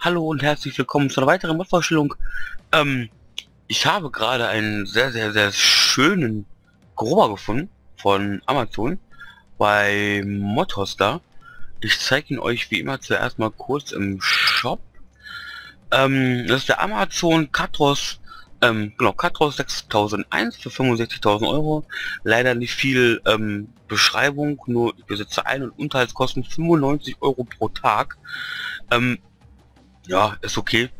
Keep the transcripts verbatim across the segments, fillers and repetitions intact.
Hallo und herzlich willkommen zu einer weiteren Modvorstellung. Ähm, ich habe gerade einen sehr, sehr, sehr schönen Grubber gefunden von Amazon bei Modhoster. Ich zeige ihn euch wie immer zuerst mal kurz im Shop. Ähm, das ist der Amazone Catros, ähm, genau, Catros sechstausend eins für fünfundsechzigtausend Euro. Leider nicht viel ähm, Beschreibung, nur ich besitze Ein- und Unterhaltskosten fünfundneunzig Euro pro Tag. Ähm, Ja, ist okay.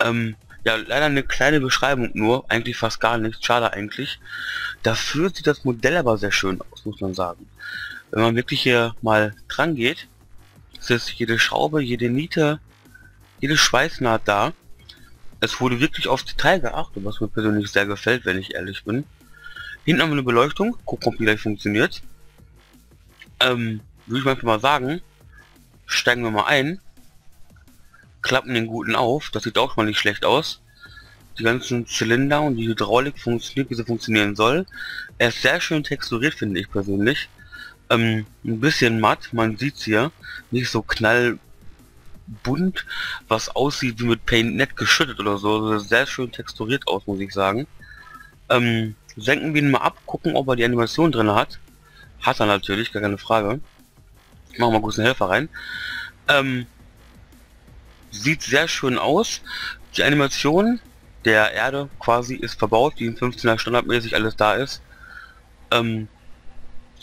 Ähm, ja, leider eine kleine Beschreibung nur. Eigentlich fast gar nichts. Schade eigentlich. Dafür sieht das Modell aber sehr schön aus, muss man sagen. Wenn man wirklich hier mal dran geht, ist jetzt jede Schraube, jede Niete, jede Schweißnaht da. Es wurde wirklich aufs Detail geachtet, was mir persönlich sehr gefällt, wenn ich ehrlich bin. Hinten haben wir eine Beleuchtung. Gucken, ob die gleich funktioniert. Ähm, würde ich einfach mal sagen, steigen wir mal ein. Klappen den guten auf, das sieht auch schon mal nicht schlecht aus. Die ganzen Zylinder und die Hydraulik funktioniert, wie sie funktionieren soll. Er ist sehr schön texturiert, finde ich persönlich. Ähm, ein bisschen matt, man sieht's hier. Nicht so knallbunt, was aussieht wie mit Paint-Net geschüttet oder so. Sehr schön texturiert aus, muss ich sagen. Ähm, senken wir ihn mal ab, gucken, ob er die Animation drin hat. Hat er natürlich, gar keine Frage. Machen wir mal kurz einen Helfer rein. Ähm, Sieht sehr schön aus. Die Animation der Erde quasi ist verbaut, die im fünfzehner standardmäßig alles da ist. Ähm,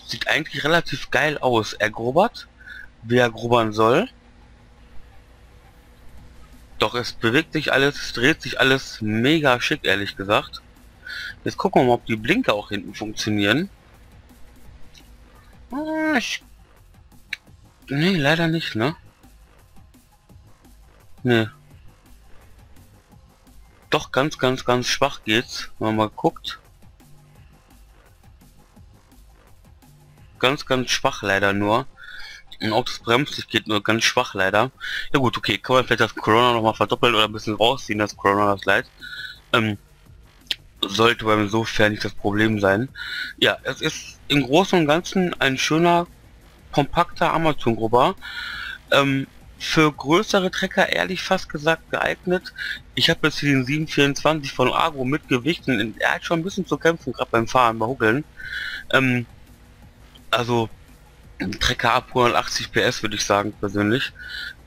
sieht eigentlich relativ geil aus. Er grubbert, wie er grubbern soll. Doch es bewegt sich alles, es dreht sich alles mega schick, ehrlich gesagt. Jetzt gucken wir mal, ob die Blinker auch hinten funktionieren. Ich... Nee, leider nicht, ne? Nee. Doch ganz, ganz, ganz schwach geht's, wenn man mal guckt. Ganz, ganz schwach leider nur. Und auch das Bremslicht geht nur ganz schwach leider. Ja gut, okay, kann man vielleicht das Corona nochmal verdoppeln oder ein bisschen rausziehen, das Corona, das Leid. Ähm, sollte aber insofern nicht das Problem sein. Ja, es ist im Großen und Ganzen ein schöner, kompakter Amazon-Grubber. Ähm, Für größere Trecker ehrlich fast gesagt geeignet. Ich habe jetzt hier den sieben vierundzwanzig von Agro mit Gewichten. Er hat schon ein bisschen zu kämpfen, gerade beim Fahren, bei Huckeln. Ähm, also ein Trecker ab hundertachtzig PS würde ich sagen persönlich.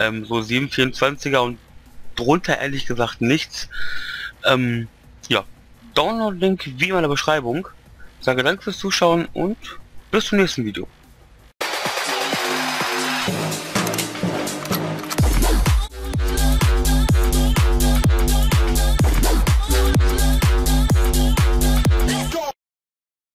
Ähm, so sieben vierundzwanziger und drunter ehrlich gesagt nichts. Ähm, ja, Download-Link wie in meiner Beschreibung. Ich sage danke fürs Zuschauen und bis zum nächsten Video.